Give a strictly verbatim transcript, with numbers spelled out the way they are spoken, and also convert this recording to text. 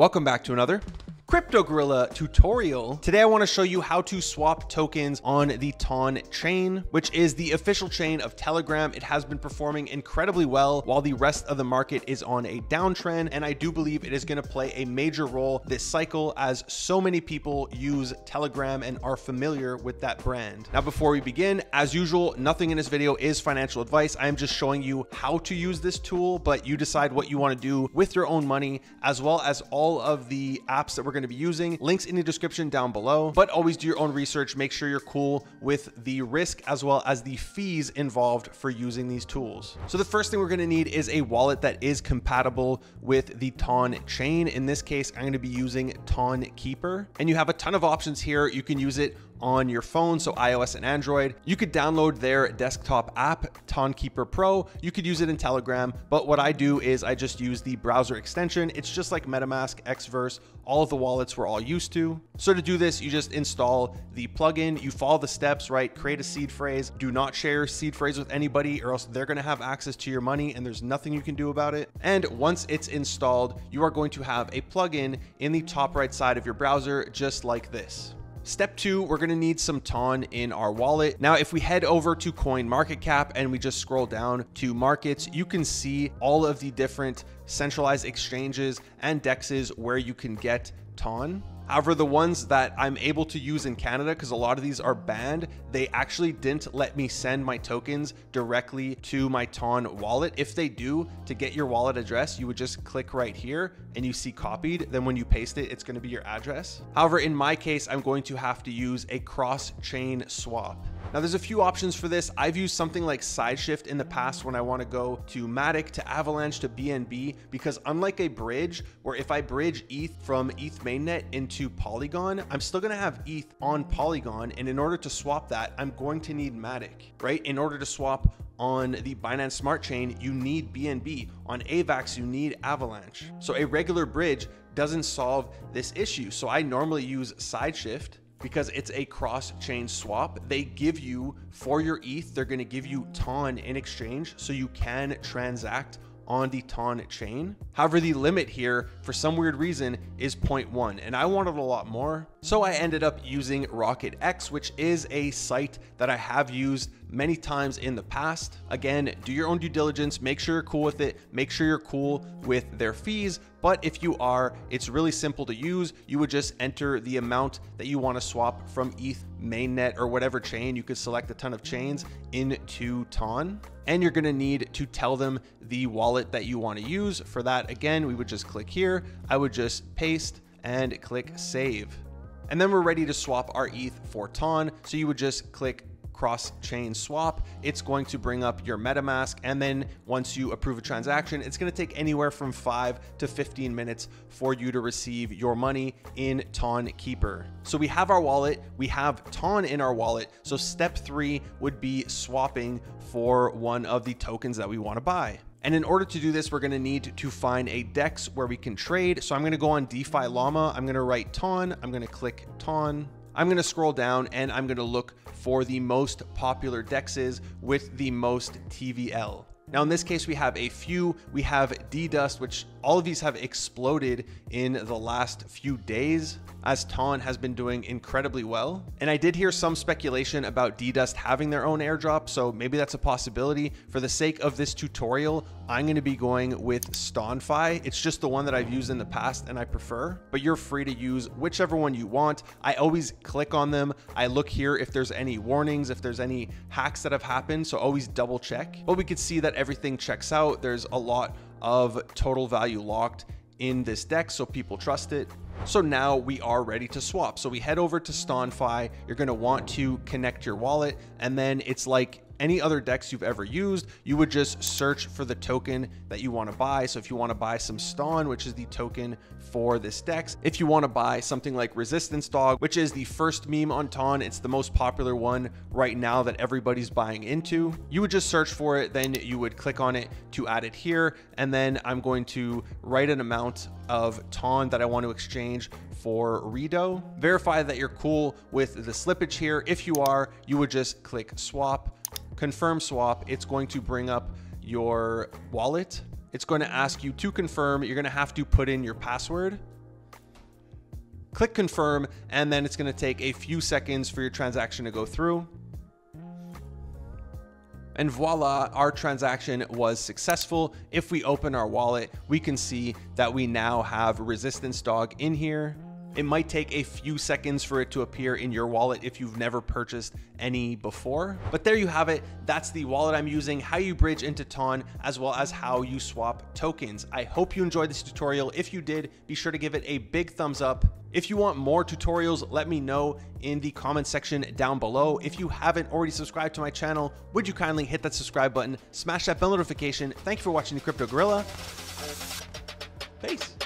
Welcome back to another Crypto Gorilla tutorial. Today I want to show you how to swap tokens on the TON chain, which is the official chain of Telegram. It has been performing incredibly well while the rest of the market is on a downtrend, and I do believe it is going to play a major role this cycle as so many people use Telegram and are familiar with that brand. Now, before we begin, as usual, nothing in this video is financial advice. I am just showing you how to use this tool, but you decide what you want to do with your own money, as well as all of the apps that we're going to be using. Links in the description down below, but always do your own research. Make sure you're cool with the risk as well as the fees involved for using these tools. So the first thing we're going to need is a wallet that is compatible with the TON chain. In this case, I'm going to be using Tonkeeper, and you have a ton of options here. You can use it on your phone, so iOS and Android. You could download their desktop app, Tonkeeper Pro. You could use it in Telegram, but what I do is I just use the browser extension. It's just like MetaMask, Xverse, all of the wallets we're all used to. So to do this, you just install the plugin, you follow the steps, right? Create a seed phrase. Do not share your seed phrase with anybody, or else they're gonna have access to your money and there's nothing you can do about it. And once it's installed, you are going to have a plugin in the top right side of your browser, just like this. Step two, we're gonna need some TON in our wallet. Now, if we head over to CoinMarketCap and we just scroll down to markets, you can see all of the different centralized exchanges and D E Xs where you can get TON. However, the ones that I'm able to use in Canada, because a lot of these are banned, they actually didn't let me send my tokens directly to my TON wallet. If they do, to get your wallet address, you would just click right here and you see copied. Then when you paste it, it's going to be your address. However, in my case, I'm going to have to use a cross-chain swap. Now, there's a few options for this. I've used something like SideShift in the past when I want to go to Matic, to Avalanche, to B N B, because unlike a bridge, where if I bridge E T H from E T H mainnet into Polygon, I'm still going to have E T H on Polygon. And in order to swap that, I'm going to need Matic, right? In order to swap on the Binance Smart Chain, you need B N B. On AVAX, you need Avalanche. So a regular bridge doesn't solve this issue. So I normally use SideShift, because it's a cross-chain swap. They give you, for your E T H, they're gonna give you TON in exchange, so you can transact on the TON chain. However, the limit here, for some weird reason, is zero point one, and I wanted a lot more. So I ended up using RocketX, which is a site that I have used many times in the past. Again, do your own due diligence, make sure you're cool with it, make sure you're cool with their fees. But if you are, it's really simple to use. You would just enter the amount that you want to swap from E T H mainnet or whatever chain. You could select a ton of chains into TON, and you're going to need to tell them the wallet that you want to use. For that, again, we would just click here. I would just paste and click save. And then we're ready to swap our E T H for TON. So you would just click cross-chain swap. It's going to bring up your MetaMask. And then once you approve a transaction, it's going to take anywhere from five to fifteen minutes for you to receive your money in Tonkeeper. So we have our wallet, we have TON in our wallet. So step three would be swapping for one of the tokens that we want to buy. And in order to do this, we're going to need to find a D E X where we can trade. So I'm going to go on DeFi Llama. I'm going to write TON. I'm going to click TON. I'm going to scroll down and I'm going to look for the most popular D E Xs with the most T V L. Now, in this case, we have a few. We have D dust, which all of these have exploded in the last few days as TON has been doing incredibly well. And I did hear some speculation about D dust having their own airdrop, so maybe that's a possibility. For the sake of this tutorial, I'm going to be going with StonFi. It's just the one that I've used in the past and I prefer, but you're free to use whichever one you want. I always click on them. I look here if there's any warnings, if there's any hacks that have happened, so always double check. But we could see that everything checks out. There's a lot of total value locked in this D E X, so people trust it. So now we are ready to swap. So we head over to StonFi. You're going to want to connect your wallet, and then it's like any other D E X you've ever used. You would just search for the token that you want to buy. So if you want to buy some STON, which is the token for this D E X, if you want to buy something like Resistance Dog, which is the first meme on TON, it's the most popular one right now that everybody's buying into, you would just search for it. Then you would click on it to add it here. And then I'm going to write an amount of TON that I want to exchange for Redo. Verify that you're cool with the slippage here. If you are, you would just click swap. Confirm swap. It's going to bring up your wallet. It's going to ask you to confirm. You're going to have to put in your password. click confirm, and then it's going to take a few seconds for your transaction to go through. And voila, our transaction was successful. If we open our wallet, we can see that we now have Resistance Dog in here. It might take a few seconds for it to appear in your wallet if you've never purchased any before. But there you have it. That's the wallet I'm using, how you bridge into T O N, as well as how you swap tokens. I hope you enjoyed this tutorial. If you did, be sure to give it a big thumbs up. If you want more tutorials, let me know in the comment section down below. If you haven't already subscribed to my channel, would you kindly hit that subscribe button, smash that bell notification. Thank you for watching the Crypto Gorilla. Peace.